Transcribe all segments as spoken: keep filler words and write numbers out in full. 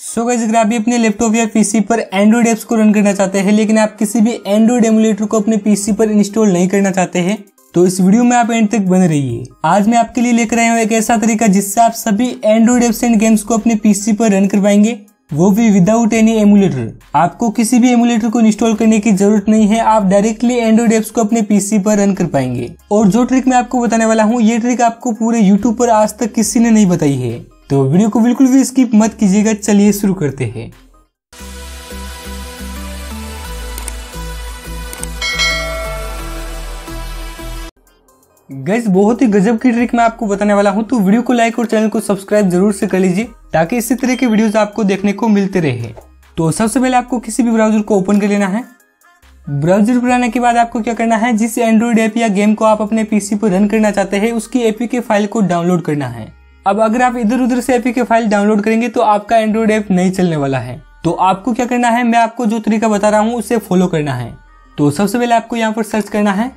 So guys, अगर आप भी अपने लैपटॉप या पीसी पर एंड्रॉइड एप्स को रन करना चाहते हैं लेकिन आप किसी भी एंड्रॉइड एमुलेटर को अपने पीसी पर इंस्टॉल नहीं करना चाहते हैं तो इस वीडियो में आप एंड तक बने रहिए। आज मैं आपके लिए लेकर आया हूँ एक ऐसा तरीका जिससे आप सभी एंड्रॉइड एप्स एंड गेम्स को अपने पीसी पर रन करवाएंगे, वो भी विदाउट एनी एमुलेटर। आपको किसी भी एमुलेटर को इंस्टॉल करने की जरूरत नहीं है, आप डायरेक्टली एंड्रॉइड एप्स को अपने पीसी पर रन कर पाएंगे। और जो ट्रिक मैं आपको बताने वाला हूँ ये ट्रिक आपको पूरे यूट्यूब पर आज तक किसी ने नहीं बताई है, तो वीडियो को बिल्कुल भी स्किप मत कीजिएगा। चलिए शुरू करते हैं। गाइस, बहुत ही गजब की ट्रिक मैं आपको बताने वाला हूं, तो वीडियो को लाइक और चैनल को सब्सक्राइब जरूर से कर लीजिए ताकि इसी तरह के वीडियोस आपको देखने को मिलते रहे। तो सबसे पहले आपको किसी भी ब्राउजर को ओपन कर लेना है। ब्राउजर पर आने के बाद आपको क्या करना है, जिस एंड्रॉइड ऐप या गेम को आप अपने पीसी पर रन करना चाहते हैं उसकी एपीके फाइल को डाउनलोड करना है। अब अगर आप इधर उधर से एपीके फाइल डाउनलोड करेंगे तो आपका एंड्रॉइड ऐप नहीं चलने वाला है। तो आपको क्या करना है, मैं आपको जो तरीका बता रहा हूँ उसे फॉलो करना है। तो सबसे पहले आपको यहाँ पर सर्च करना है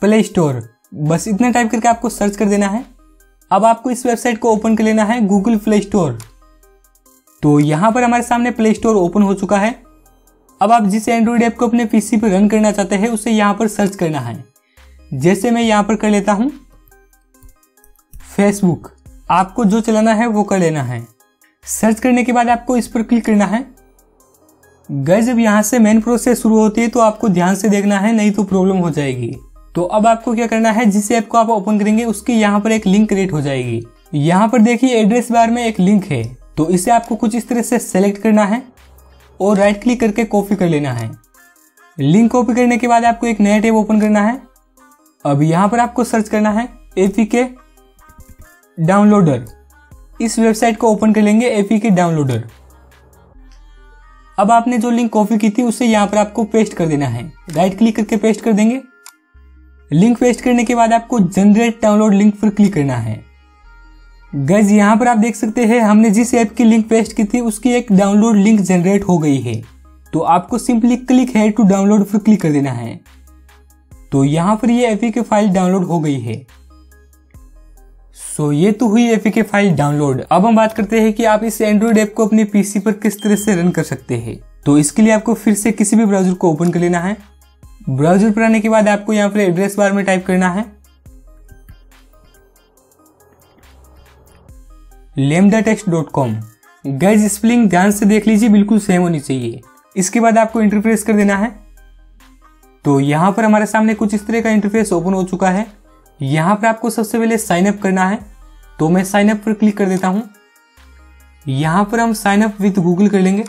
प्ले स्टोर, बस इतना टाइप करके आपको सर्च कर देना है। अब आपको इस वेबसाइट को ओपन कर लेना है, गूगल प्ले स्टोर। तो यहाँ पर हमारे सामने प्ले स्टोर ओपन हो चुका है। अब आप जिस एंड्रॉइड ऐप को अपने पीसी पर रन करना चाहते हैं उसे यहाँ पर सर्च करना है। जैसे मैं यहाँ पर कर लेता हूँ फेसबुक, आपको जो चलाना है वो कर लेना है। सर्च करने के बाद आपको इस पर क्लिक करना है। गाइस, जब यहाँ से मेन प्रोसेस शुरू होती है तो आपको ध्यान से देखना है, नहीं तो प्रॉब्लम हो जाएगी। तो अब आपको क्या करना है, जिस ऐप को आप ओपन करेंगे उसके यहाँ पर एक लिंक क्रिएट हो जाएगी। यहाँ पर देखिए एड्रेस बार में एक लिंक है, तो इसे आपको कुछ इस तरह से सेलेक्ट करना है और राइट क्लिक करके कॉपी कर लेना है। लिंक कॉपी करने के बाद आपको एक नया टैब ओपन करना है। अब यहाँ पर आपको सर्च करना है एपीके डाउनलोडर, इस वेबसाइट को ओपन कर लेंगे एपीके डाउनलोडर। अब आपने जो लिंक कॉपी की थी उसे यहाँ पर आपको पेस्ट कर देना है, राइट क्लिक करके पेस्ट कर देंगे। लिंक पेस्ट करने के बाद आपको जनरेट डाउनलोड लिंक पर क्लिक करना है। गाइस, यहाँ पर आप देख सकते हैं हमने जिस ऐप की लिंक पेस्ट की थी उसकी एक डाउनलोड लिंक जनरेट हो गई है। तो आपको simply click here to download पर क्लिक कर देना है। तो यहाँ पर ये एपीके फाइल डाउनलोड हो गई है। सो ये तो हुई एपीके फाइल डाउनलोड। अब हम बात करते हैं कि आप इस एंड्रॉइड ऐप को अपने पीसी पर किस तरह से रन कर सकते हैं। तो इसके लिए आपको फिर से किसी भी ब्राउजर को ओपन कर लेना है। ब्राउजर पर आने के बाद आपको यहाँ पर एड्रेस बार में टाइप करना है lambda text dot com। Guys, spelling ध्यान से देख लीजिए, बिल्कुल सेम होनी चाहिए। इसके बाद आपको इंटरफेस कर देना है। तो यहाँ पर हमारे सामने कुछ इस तरह का इंटरफेस ओपन हो चुका है। यहाँ पर आपको सबसे पहले साइन अप करना है, तो मैं साइन अप पर क्लिक कर देता हूँ। यहाँ पर हम साइन अप विद गूगल कर लेंगे।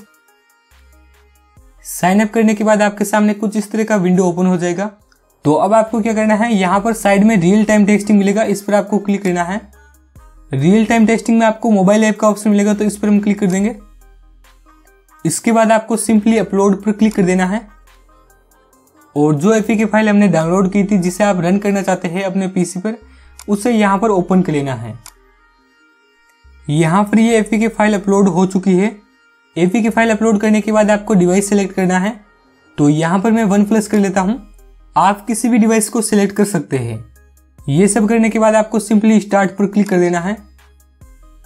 साइन अप करने के बाद आपके सामने कुछ इस तरह का विंडो ओपन हो जाएगा। तो अब आपको क्या करना है, यहाँ पर साइड में रियल टाइम टेस्टिंग मिलेगा, इस पर आपको क्लिक करना है। रियल टाइम टेस्टिंग में आपको मोबाइल ऐप का ऑप्शन मिलेगा, तो इस पर हम क्लिक कर देंगे। इसके बाद आपको सिंपली अपलोड पर क्लिक कर देना है और जो एपीके फाइल हमने डाउनलोड की थी जिसे आप रन करना चाहते हैं अपने पीसी पर उसे यहाँ पर ओपन कर लेना है। यहाँ पर ये एपीके फाइल अपलोड हो चुकी है। एपीके फाइल अपलोड करने के बाद आपको डिवाइस सेलेक्ट करना है, तो यहाँ पर मैं वन प्लस कर लेता हूँ। आप किसी भी डिवाइस को सिलेक्ट कर सकते हैं। ये सब करने के बाद आपको सिंपली स्टार्ट पर क्लिक कर देना है।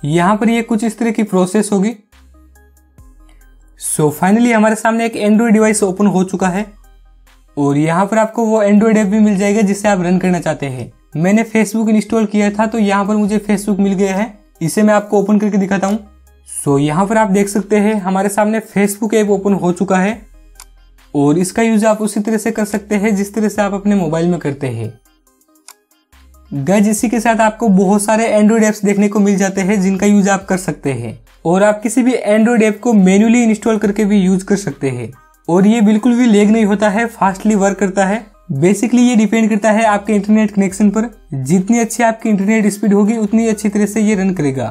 यहाँ पर ये कुछ इस तरह की प्रोसेस होगी। सो फाइनली हमारे सामने एक एंड्रॉइड डिवाइस ओपन हो चुका है और यहाँ पर आपको वो एंड्रॉइड ऐप भी मिल जाएगा जिसे आप रन करना चाहते हैं। मैंने फेसबुक इंस्टॉल किया था तो यहाँ पर मुझे फेसबुक मिल गया है, इसे मैं आपको ओपन करके दिखाता हूँ। सो so, यहाँ पर आप देख सकते हैं हमारे सामने फेसबुक ऐप ओपन हो चुका है और इसका यूज आप उसी तरह से कर सकते हैं जिस तरह से आप अपने मोबाइल में करते हैं। गाइस, इसी के साथ आपको बहुत सारे एंड्रॉइड ऐप्स देखने को मिल जाते हैं जिनका यूज आप कर सकते हैं और आप किसी भी एंड्रॉइड ऐप को मैन्युअली इंस्टॉल करके भी यूज कर सकते हैं और ये बिल्कुल भी लेग नहीं होता है, फास्टली वर्क करता है। बेसिकली ये डिपेंड करता है आपके इंटरनेट कनेक्शन पर, जितनी अच्छी आपकी इंटरनेट स्पीड होगी उतनी अच्छी तरह से ये रन करेगा।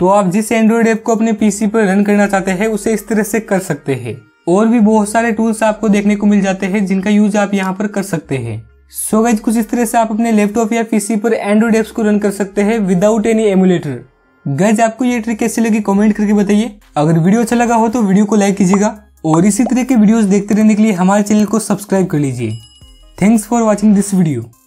तो आप जिस एंड्रॉइड ऐप को अपने पीसी पर रन करना चाहते हैं उसे इस तरह से कर सकते हैं और भी बहुत सारे टूल्स आपको देखने को मिल जाते हैं जिनका यूज आप यहाँ पर कर सकते हैं। सो गाइस, कुछ इस तरह से आप अपने लैपटॉप या पीसी पर एंड्रॉइड ऐप्स को रन कर सकते हैं विदाउट एनी एमुलेटर। गाइस, आपको ये ट्रिक कैसी लगी कमेंट करके बताइए। अगर वीडियो अच्छा लगा हो तो वीडियो को लाइक कीजिएगा और इसी तरह के वीडियोज देखते रहने के लिए हमारे चैनल को सब्सक्राइब कर लीजिए। Thanks for watching this video.